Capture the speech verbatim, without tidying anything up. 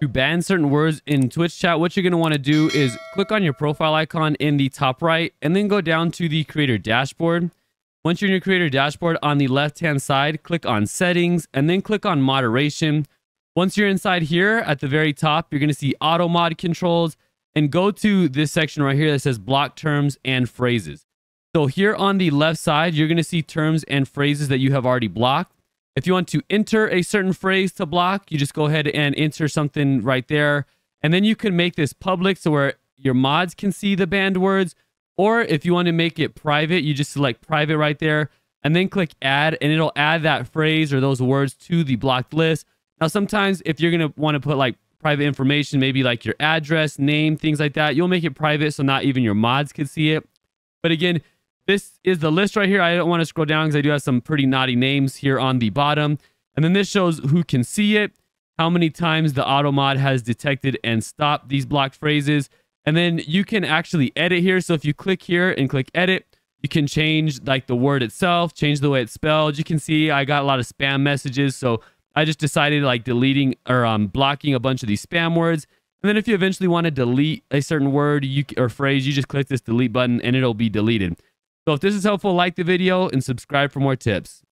to ban certain words in Twitch chat, what you're going to want to do is click on your profile icon in the top right and then go down to the creator dashboard. Once you're in your creator dashboard, on the left hand side, click on settings and then click on moderation. Once you're inside here at the very top, you're going to see auto mod controls and go to this section right here that says block terms and phrases. So here on the left side, you're going to see terms and phrases that you have already blocked. If you want to enter a certain phrase to block, you just go ahead and enter something right there. And then you can make this public so where your mods can see the banned words. Or if you want to make it private, you just select private right there and then click add, and it'll add that phrase or those words to the blocked list. Now, sometimes if you're going to want to put like private information, maybe like your address, name, things like that, you'll make it private so not even your mods can see it. But again, this is the list right here. I don't want to scroll down because I do have some pretty naughty names here on the bottom. And then this shows who can see it, how many times the auto mod has detected and stopped these blocked phrases. And then you can actually edit here. So if you click here and click edit, you can change like the word itself, change the way it's spelled. You can see I got a lot of spam messages. So I just decided like deleting or um, blocking a bunch of these spam words. And then if you eventually want to delete a certain word you, or phrase, you just click this delete button and it'll be deleted. So if this is helpful, like the video and subscribe for more tips.